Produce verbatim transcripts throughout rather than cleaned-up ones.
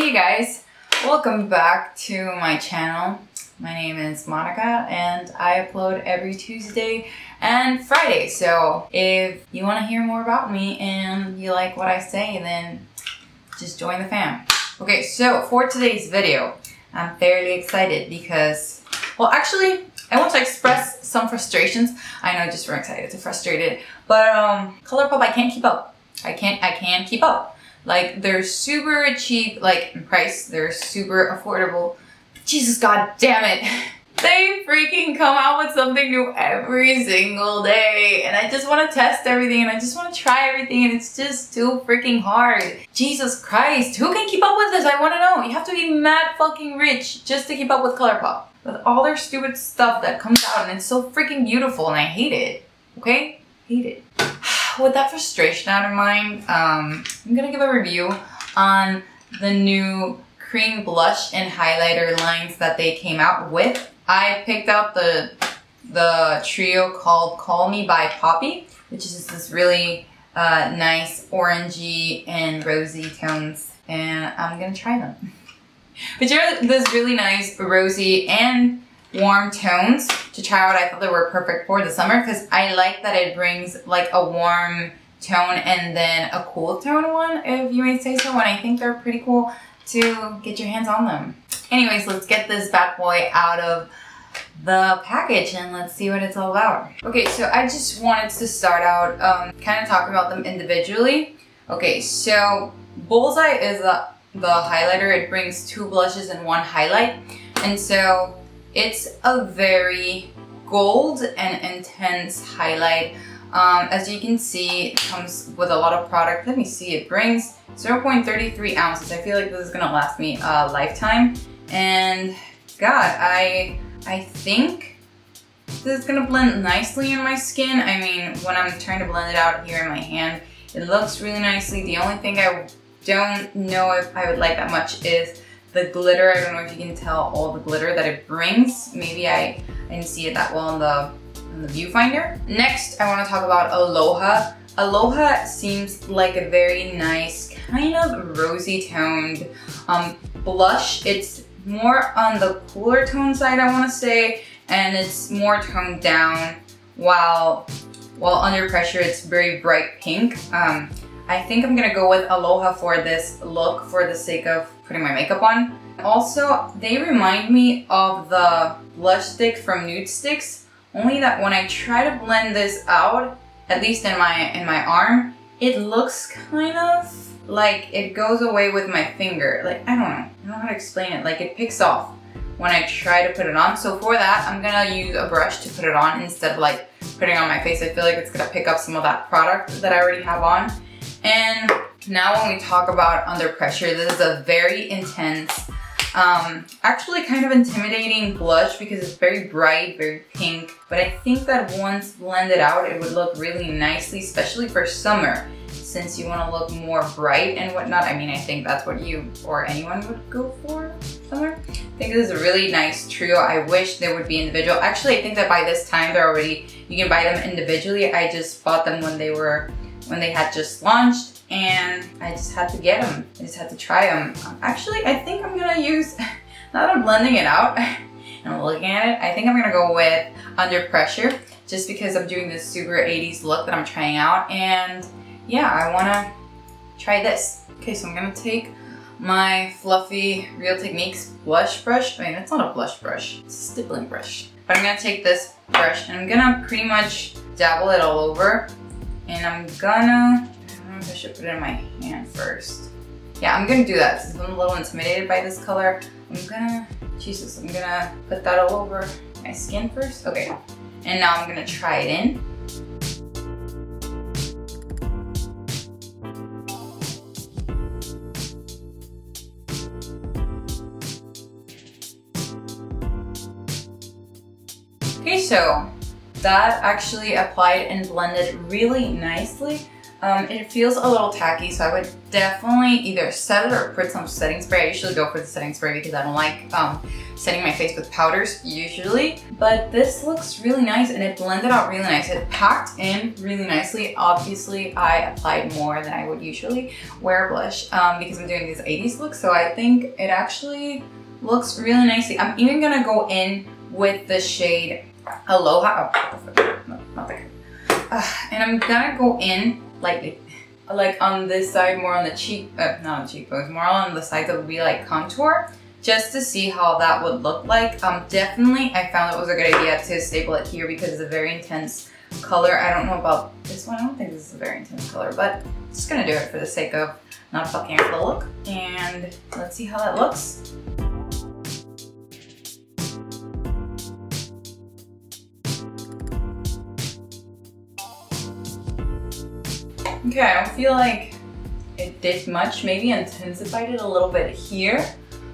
Hey guys, welcome back to my channel. My name is Monica and I upload every Tuesday and Friday. So if you want to hear more about me and you like what I say, then just join the fam. Okay, so for today's video, I'm fairly excited because, well, actually, I want to express some frustrations. I know, just we're excited to frustrated, but um, Colourpop, I can't keep up. I can't, I can't keep up. Like, they're super cheap, like, in price. They're super affordable. Jesus, god damn it. They freaking come out with something new every single day. And I just want to test everything. And I just want to try everything. And it's just too freaking hard. Jesus Christ. Who can keep up with this? I want to know. You have to be mad fucking rich just to keep up with Colourpop. With all their stupid stuff that comes out. And it's so freaking beautiful. And I hate it. Okay? Hate it. With that frustration out of mind, um, I'm gonna give a review on the new cream blush and highlighter lines that they came out with. I picked out the the trio called Call Me by Poppy, which is this really uh, nice orangey and rosy tones, and I'm gonna try them. But you have this really nice rosy and warm tones to try out. I thought they were perfect for the summer because I like that it brings like a warm tone and then a cool tone one, if you may say so, and I think they're pretty cool to get your hands on them. Anyways, let's get this bad boy out of the package and let's see what it's all about. Okay, so I just wanted to start out um, kind of talking about them individually. Okay, so Bullseye is the, the highlighter. It brings two blushes and one highlight, and so it's a very gold and intense highlight. Um, as you can see, it comes with a lot of product. Let me see, it brings zero point three three ounces. I feel like this is gonna last me a lifetime. And God, I, I think this is gonna blend nicely in my skin. I mean, when I'm trying to blend it out here in my hand, it looks really nicely. The only thing I don't know if I would like that much is the glitter. I don't know if you can tell all the glitter that it brings. Maybe I didn't see it that well in the, in the viewfinder. Next, I want to talk about Aloha. Aloha seems like a very nice, kind of rosy toned um, blush. It's more on the cooler tone side, I want to say, and it's more toned down, while, while Under Pressure, it's very bright pink. Um, I think I'm gonna go with Aloha for this look for the sake of putting my makeup on. Also, they remind me of the blush stick from Nudestix, only that when I try to blend this out, at least in my in my arm, it looks kind of like it goes away with my finger. Like, I don't know, I don't know how to explain it. Like, it picks off when I try to put it on. So for that, I'm gonna use a brush to put it on instead of like putting it on my face. I feel like it's gonna pick up some of that product that I already have on. And now when we talk about Under Pressure, this is a very intense, um, actually kind of intimidating blush because it's very bright, very pink. But I think that once blended out, it would look really nicely, especially for summer, since you want to look more bright and whatnot. I mean, I think that's what you or anyone would go for summer. I think this is a really nice trio. I wish they would be individual. Actually, I think that by this time, they're already, you can buy them individually. I just bought them when they were... when they had just launched, and I just had to get them. I just had to try them. Actually, I think I'm gonna use, now that I'm blending it out and I'm looking at it, I think I'm gonna go with Under Pressure just because I'm doing this super eighties look that I'm trying out, and yeah, I wanna try this. Okay, so I'm gonna take my fluffy Real Techniques blush brush. I mean, it's not a blush brush, it's a stippling brush. But I'm gonna take this brush and I'm gonna pretty much dabble it all over. And I'm gonna, I don't know if I should put it in my hand first. Yeah, I'm gonna do that since I'm a little intimidated by this color. I'm gonna, Jesus, I'm gonna put that all over my skin first. Okay, and now I'm gonna try it in. Okay, so that actually applied and blended really nicely. Um, it feels a little tacky, so I would definitely either set it or put some setting spray. I usually go for the setting spray because I don't like um, setting my face with powders usually. But this looks really nice and it blended out really nice. It packed in really nicely. Obviously, I applied more than I would usually wear blush um, because I'm doing these eighties looks. So I think it actually looks really nicely. I'm even gonna go in with the shade Aloha. Oh, no, not there. Uh, and I'm gonna go in lightly, like on this side, more on the cheek, uh, not on the cheekbones, more on the side that would be like contour, just to see how that would look like. Um, definitely, I found it was a good idea to staple it here because it's a very intense color. I don't know about this one. I don't think this is a very intense color, but I'm just gonna do it for the sake of not fucking up the look. And let's see how that looks. Okay, I don't feel like it did much, maybe intensified it a little bit here,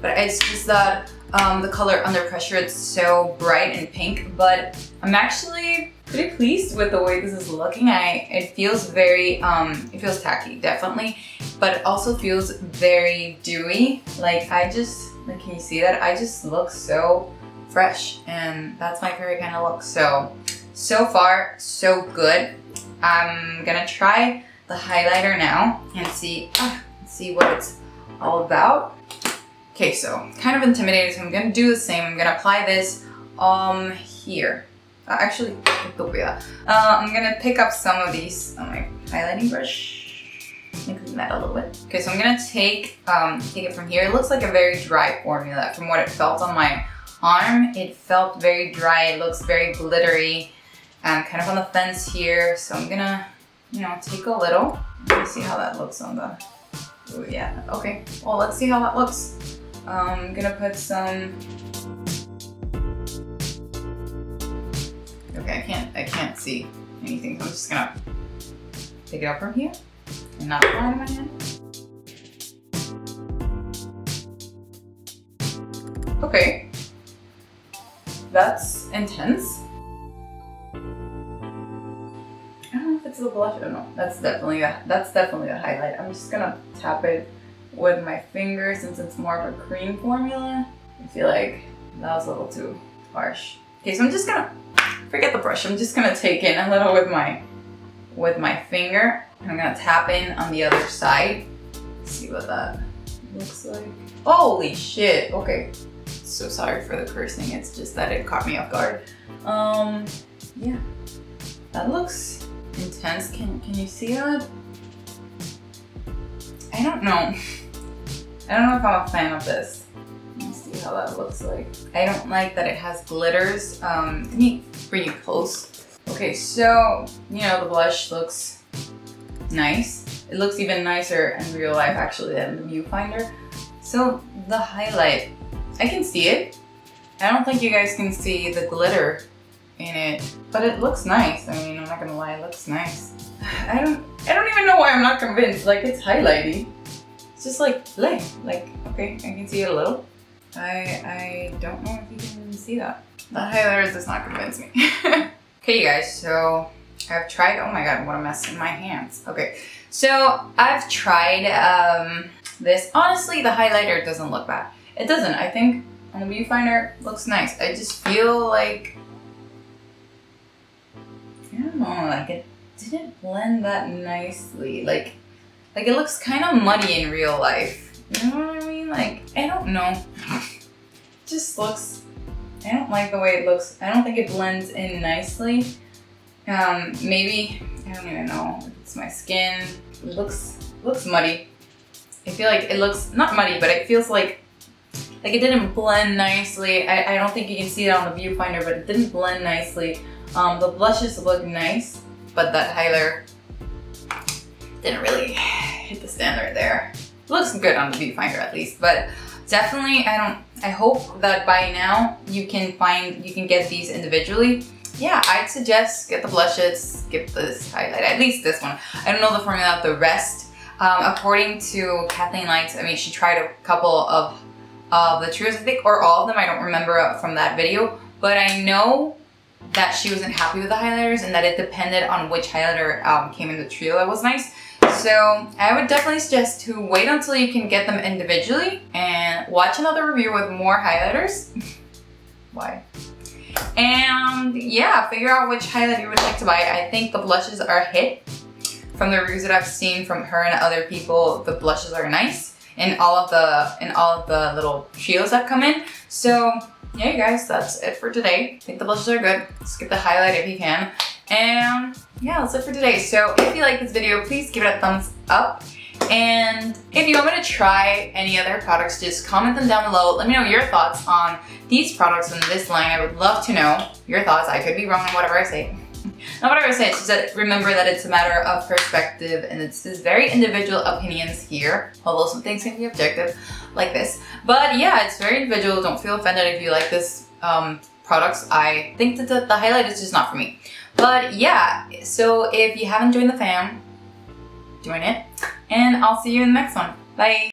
but it's just that um, the color Under Pressure, it's so bright and pink, but I'm actually pretty pleased with the way this is looking. I, it feels very, um, it feels tacky, definitely, but it also feels very dewy. Like I just, like, can you see that? I just look so fresh and that's my favorite kind of look. So, so far, so good. I'm gonna try the highlighter now and see uh, see what it's all about. Okay, so kind of intimidated, so I'm gonna do the same. I'm gonna apply this um here. Uh, actually, uh, I'm gonna pick up some of these on my highlighting brush and clean that a little bit. Okay, so I'm gonna take um take it from here. It looks like a very dry formula from what it felt on my arm. It felt very dry. It looks very glittery. I'm kind of on the fence here, so I'm gonna, you know, take a little. Let's see how that looks on the, oh yeah, okay. Well, let's see how that looks. Um, I'm gonna put some, okay, I can't, I can't see anything, so I'm just gonna pick it up from here and not apply it in my hand. Okay, that's intense. The blush, oh no, that's definitely a that's definitely a highlight. I'm just gonna tap it with my finger since it's more of a cream formula. I feel like that was a little too harsh. Okay, so I'm just gonna forget the brush. I'm just gonna take in a little with my with my finger. I'm gonna tap in on the other side. Let's see what that looks like. Holy shit! Okay, so sorry for the cursing. It's just that it caught me off guard. Um, yeah, that looks intense. Can, can you see that? I don't know. I don't know if I'm a fan of this. Let's see how that looks like. I don't like that it has glitters. Um, let me bring you close. Okay, so, you know, the blush looks nice. It looks even nicer in real life, actually, than the viewfinder. So, the highlight, I can see it. I don't think you guys can see the glitter in it, but it looks nice. I mean, I'm not gonna lie, it looks nice. I don't, I don't even know why I'm not convinced. Like, it's highlighty. It's just like, like, like, okay, I can see it a little. I, I don't know if you can even see that. The highlighter does not convince me. Okay, you guys, so I've tried, oh my God, what a mess in my hands. Okay, so I've tried um, this. Honestly, the highlighter doesn't look bad. It doesn't, I think, on the viewfinder, looks nice. I just feel like, I don't know, like it didn't blend that nicely. Like, like it looks kind of muddy in real life. You know what I mean? Like, I don't know. It just looks, I don't like the way it looks. I don't think it blends in nicely. Um, maybe, I don't even know. It's my skin. It looks, looks muddy. I feel like it looks, not muddy, but it feels like, like it didn't blend nicely. I, I don't think you can see it on the viewfinder, but it didn't blend nicely. Um, the blushes look nice, but that highlighter didn't really hit the standard there. It looks good on the viewfinder at least, but definitely I don't, I hope that by now you can find, you can get these individually. Yeah, I'd suggest get the blushes, skip this highlight, at least this one. I don't know the formula of the rest. Um, according to Kathleen Lights, I mean, she tried a couple of, of the trios, I think, or all of them. I don't remember from that video, but I know that she wasn't happy with the highlighters and that it depended on which highlighter um, came in the trio that was nice. So I would definitely suggest to wait until you can get them individually and watch another review with more highlighters. Why? And yeah, figure out which highlighter you would like to buy. I think the blushes are a hit. From the reviews that I've seen from her and other people, the blushes are nice in all of the in all of the little trios that come in. So yeah, you guys, that's it for today. I think the blushes are good. Skip the highlight if you can. And yeah, that's it for today. So if you like this video, please give it a thumbs up. And if you want me to try any other products, just comment them down below. Let me know your thoughts on these products in this line. I would love to know your thoughts. I could be wrong on whatever I say. Not whatever I say, it's just that remember that it's a matter of perspective and it's just very individual opinions here. Although some things can be objective, like this. But yeah, it's very individual. Don't feel offended if you like this um, products. I think that the, the highlight is just not for me. But yeah, so if you haven't joined the fam, join it. And I'll see you in the next one. Bye!